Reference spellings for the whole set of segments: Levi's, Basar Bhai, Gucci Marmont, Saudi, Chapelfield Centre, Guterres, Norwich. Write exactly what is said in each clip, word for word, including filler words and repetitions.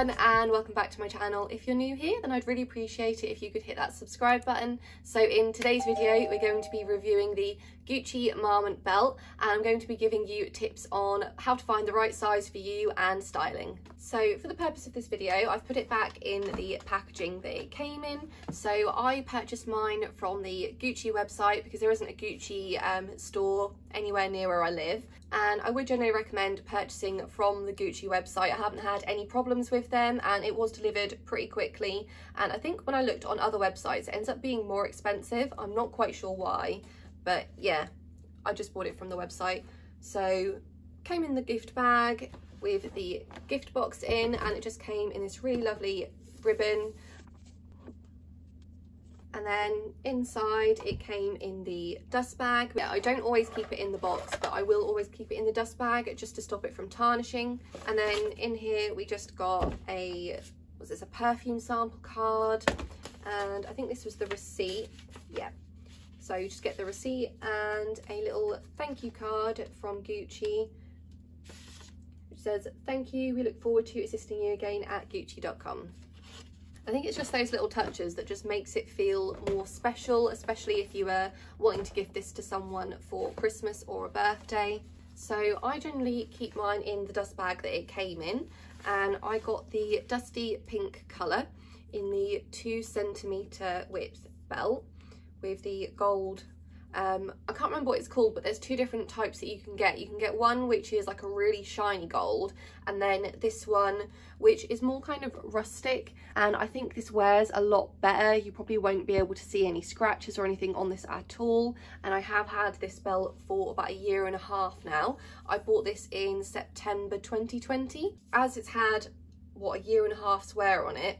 everyone and welcome back to my channel. If you're new here, then I'd really appreciate it if you could hit that subscribe button. So in today's video, we're going to be reviewing the Gucci Marmont belt, and I'm going to be giving you tips on how to find the right size for you and styling. So for the purpose of this video, I've put it back in the packaging that it came in. So I purchased mine from the Gucci website because there isn't a Gucci um, store anywhere near where I live. And I would generally recommend purchasing from the Gucci website. I haven't had any problems with them and it was delivered pretty quickly. And I think when I looked on other websites, it ends up being more expensive. I'm not quite sure why, but yeah, I just bought it from the website. So came in the gift bag with the gift box in, and it just came in this really lovely ribbon. And then inside it came in the dust bag. Yeah, I don't always keep it in the box, but I will always keep it in the dust bag just to stop it from tarnishing. And then in here we just got a, was this a perfume sample card? And I think this was the receipt, yeah. So you just get the receipt and a little thank you card from Gucci, which says, "Thank you, we look forward to assisting you again at Gucci dot com. I think it's just those little touches that just makes it feel more special, especially if you are wanting to give this to someone for Christmas or a birthday. So I generally keep mine in the dust bag that it came in, and I got the dusty pink colour in the two centimetre width belt with the gold, um, I can't remember what it's called, but there's two different types that you can get. You can get one which is like a really shiny gold, and then this one which is more kind of rustic, and I think this wears a lot better. You probably won't be able to see any scratches or anything on this at all, and I have had this belt for about a year and a half now. I bought this in September twenty twenty. As it's had, what, a year and a half's wear on it,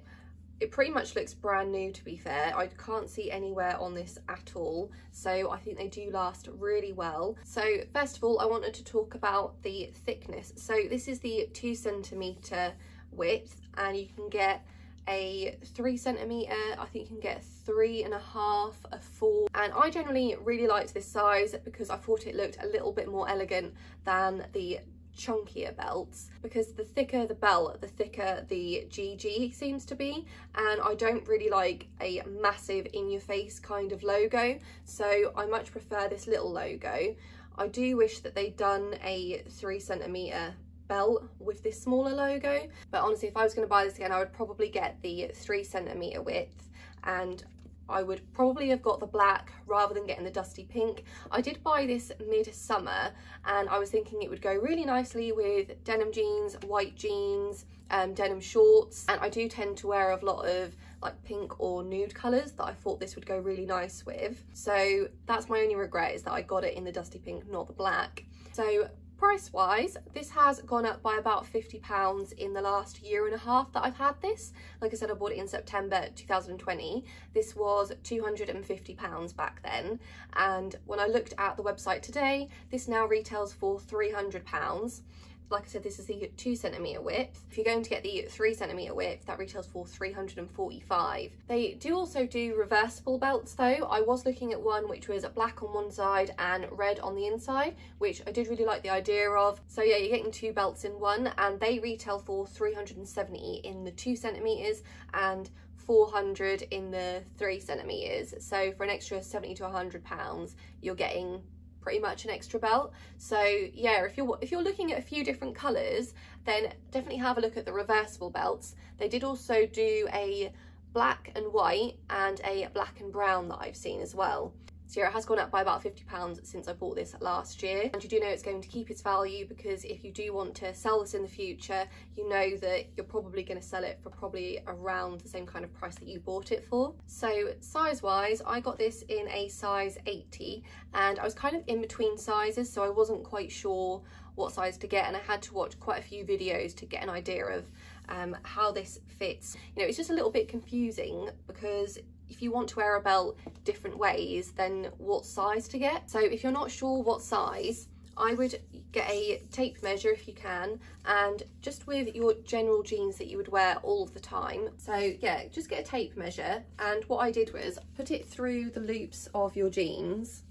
it pretty much looks brand new, to be fair. I can't see anywhere on this at all, so I think they do last really well. So first of all, I wanted to talk about the thickness. So this is the two centimetre width, and you can get a three centimetre, I think you can get three and a half, a four, and I generally really liked this size because I thought it looked a little bit more elegant than the chunkier belts, because the thicker the belt, the thicker the G G seems to be, and I don't really like a massive in-your-face kind of logo, so I much prefer this little logo. I do wish that they'd done a three centimetre belt with this smaller logo, but honestly, if I was going to buy this again, I would probably get the three centimetre width, and I would probably have got the black rather than getting the dusty pink. I did buy this mid-summer and I was thinking it would go really nicely with denim jeans, white jeans, um, denim shorts, and I do tend to wear a lot of like pink or nude colours that I thought this would go really nice with. So that's my only regret, is that I got it in the dusty pink, not the black. So price wise, this has gone up by about fifty pounds in the last year and a half that I've had this. Like I said, I bought it in September two thousand twenty. This was two hundred and fifty pounds back then, and when I looked at the website today, this now retails for three hundred pounds. Like I said, this is the two centimetre width. If you're going to get the three centimetre width, that retails for three hundred and forty-five. They do also do reversible belts though. I was looking at one which was black on one side and red on the inside, which I did really like the idea of. So yeah, you're getting two belts in one, and they retail for three hundred and seventy in the two centimetres and four hundred in the three centimetres. So for an extra seventy to one hundred pounds, you're getting pretty much an extra belt. So yeah, if you're if you're looking at a few different colours, then definitely have a look at the reversible belts. They did also do a black and white and a black and brown that I've seen as well. So yeah, it has gone up by about fifty pounds since I bought this last year, and you do know it's going to keep its value, because if you do want to sell this in the future, you know that you're probably going to sell it for probably around the same kind of price that you bought it for. So size wise, I got this in a size eighty, and I was kind of in between sizes, so I wasn't quite sure what size to get, and I had to watch quite a few videos to get an idea of um, how this fits. You know, it's just a little bit confusing, because if you want to wear a belt different ways, then what size to get. So if you're not sure what size, I would get a tape measure if you can, and just with your general jeans that you would wear all the time. So yeah, just get a tape measure, and what I did was put it through the loops of your jeans,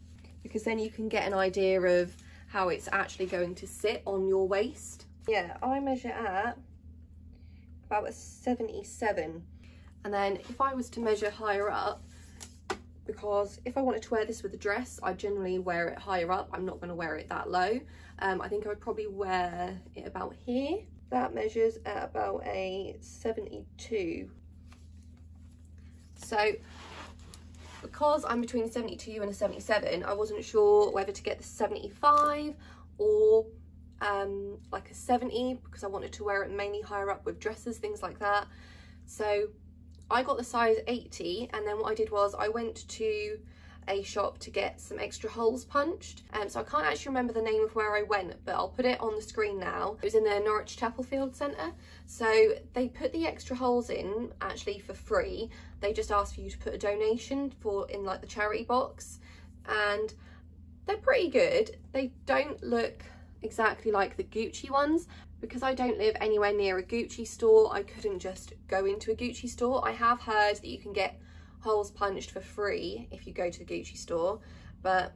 because then you can get an idea of how it's actually going to sit on your waist. Yeah, I measure at about a seventy-seven. And then if I was to measure higher up, because if I wanted to wear this with a dress, I generally wear it higher up. I'm not going to wear it that low. Um, I think I would probably wear it about here. That measures at about a seventy-two. So because I'm between seventy-two and a seventy-seven, I wasn't sure whether to get the seventy-five or um, like a seventy, because I wanted to wear it mainly higher up with dresses, things like that. So I got the size eighty, and then what I did was I went to a shop to get some extra holes punched. Um, so I can't actually remember the name of where I went, but I'll put it on the screen now. It was in the Norwich Chapelfield Centre. So they put the extra holes in actually for free. They just asked for you to put a donation for in like the charity box, and they're pretty good. They don't look exactly like the Gucci ones. Because I don't live anywhere near a Gucci store, I couldn't just go into a Gucci store. I have heard that you can get holes punched for free if you go to the Gucci store, but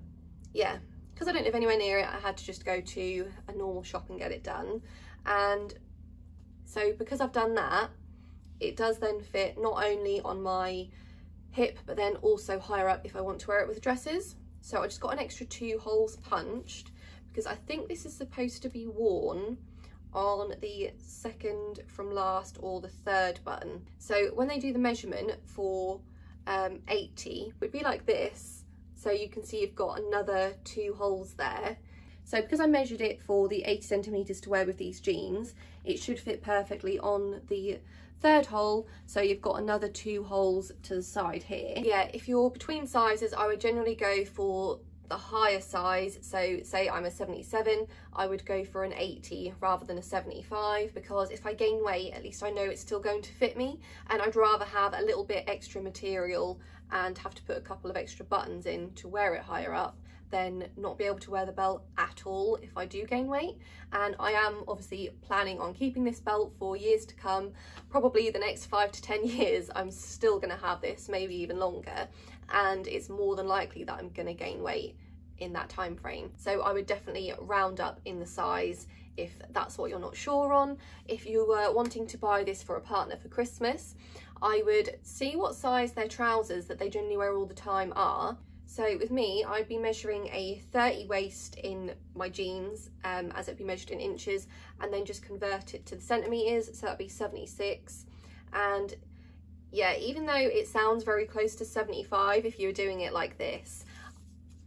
yeah, because I don't live anywhere near it, I had to just go to a normal shop and get it done. And so because I've done that, it does then fit not only on my hip, but then also higher up if I want to wear it with dresses. So I just got an extra two holes punched, because I think this is supposed to be worn on the second from last or the third button. So when they do the measurement for um, eighty, it would be like this. So you can see you've got another two holes there. So because I measured it for the eighty centimeters to wear with these jeans, it should fit perfectly on the third hole. So you've got another two holes to the side here. Yeah, if you're between sizes, I would generally go for the higher size. So say I'm a seventy-seven, I would go for an eighty rather than a seventy-five, because if I gain weight, at least I know it's still going to fit me, and I'd rather have a little bit extra material and have to put a couple of extra buttons in to wear it higher up than not be able to wear the belt at all if I do gain weight. And I am obviously planning on keeping this belt for years to come, probably the next five to ten years. I'm still gonna have this, maybe even longer, and it's more than likely that I'm gonna gain weight in that time frame. So I would definitely round up in the size if that's what you're not sure on. If you were wanting to buy this for a partner for Christmas, I would see what size their trousers that they generally wear all the time are. So with me, I'd be measuring a thirty waist in my jeans, um, as it'd be measured in inches, and then just convert it to the centimetres, so that'd be seventy-six. And yeah, even though it sounds very close to seventy-five if you were doing it like this,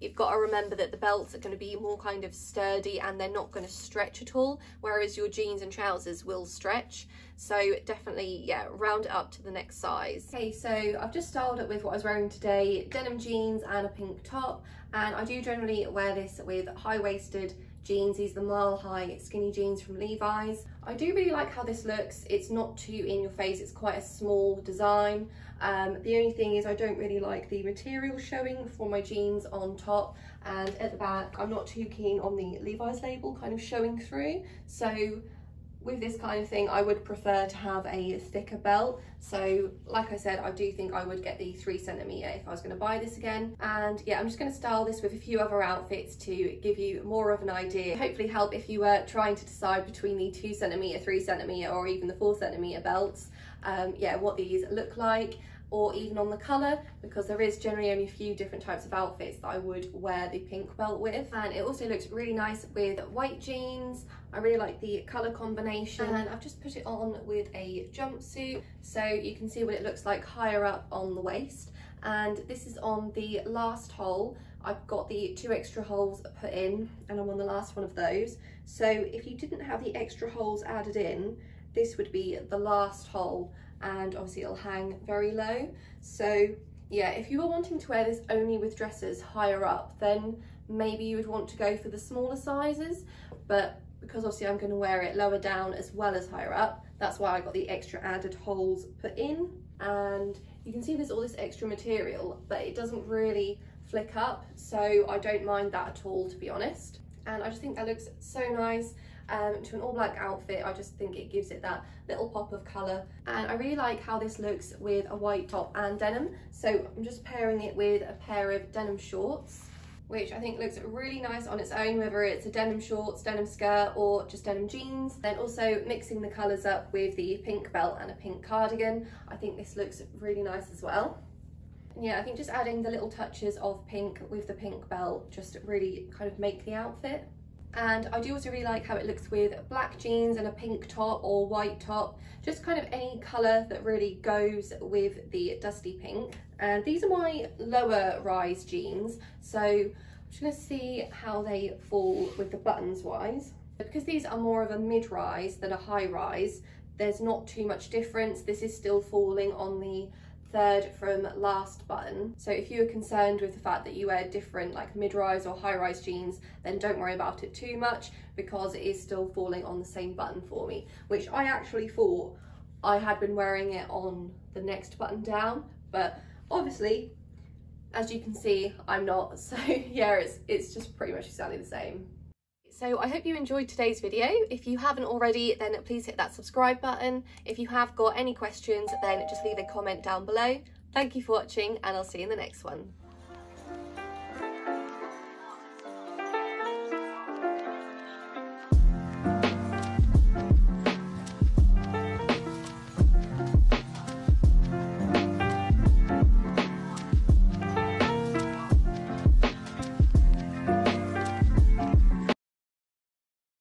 you've got to remember that the belts are going to be more kind of sturdy and they're not going to stretch at all, whereas your jeans and trousers will stretch. So definitely, yeah, round it up to the next size. Okay, so I've just styled it with what I was wearing today, denim jeans and a pink top. And I do generally wear this with high-waisted jeans. These are the mile high skinny jeans from Levi's. I do really like how this looks. It's not too in your face, it's quite a small design. Um, the only thing is I don't really like the material showing for my jeans on top, and at the back I'm not too keen on the Levi's label kind of showing through. So with this kind of thing I would prefer to have a thicker belt. So like I said, I do think I would get the three centimetre if I was going to buy this again. And yeah, I'm just going to style this with a few other outfits to give you more of an idea, hopefully help if you were trying to decide between the two centimetre, three centimetre or even the four centimetre belts, um, yeah, what these look like, or even on the colour, because there is generally only a few different types of outfits that I would wear the pink belt with. And it also looks really nice with white jeans. I really like the colour combination, and I've just put it on with a jumpsuit so you can see what it looks like higher up on the waist. And this is on the last hole. I've got the two extra holes put in and I'm on the last one of those. So if you didn't have the extra holes added in, this would be the last hole, and obviously it'll hang very low. So yeah, if you were wanting to wear this only with dresses higher up, then maybe you would want to go for the smaller sizes, but because obviously I'm going to wear it lower down as well as higher up, that's why I got the extra added holes put in. And you can see there's all this extra material, but it doesn't really flick up, so I don't mind that at all, to be honest. And I just think that looks so nice. Um, to an all black outfit, I just think it gives it that little pop of colour. And I really like how this looks with a white top and denim, so I'm just pairing it with a pair of denim shorts. which I think looks really nice on its own, whether it's a denim shorts, denim skirt, or just denim jeans. Then also mixing the colours up with the pink belt and a pink cardigan, I think this looks really nice as well. And yeah, I think just adding the little touches of pink with the pink belt just really kind of make the outfit. And I do also really like how it looks with black jeans and a pink top or white top, just kind of any colour that really goes with the dusty pink. And these are my lower rise jeans, so I'm just going to see how they fall with the buttons wise. Because these are more of a mid-rise than a high-rise, there's not too much difference. This is still falling on the third from last button, so if you're concerned with the fact that you wear different like mid-rise or high-rise jeans, then don't worry about it too much, because it is still falling on the same button for me, which I actually thought I had been wearing it on the next button down, but obviously as you can see I'm not, so yeah, it's it's just pretty much exactly the same. So I hope you enjoyed today's video. If you haven't already, then please hit that subscribe button. If you have got any questions, then just leave a comment down below. Thank you for watching, and I'll see you in the next one.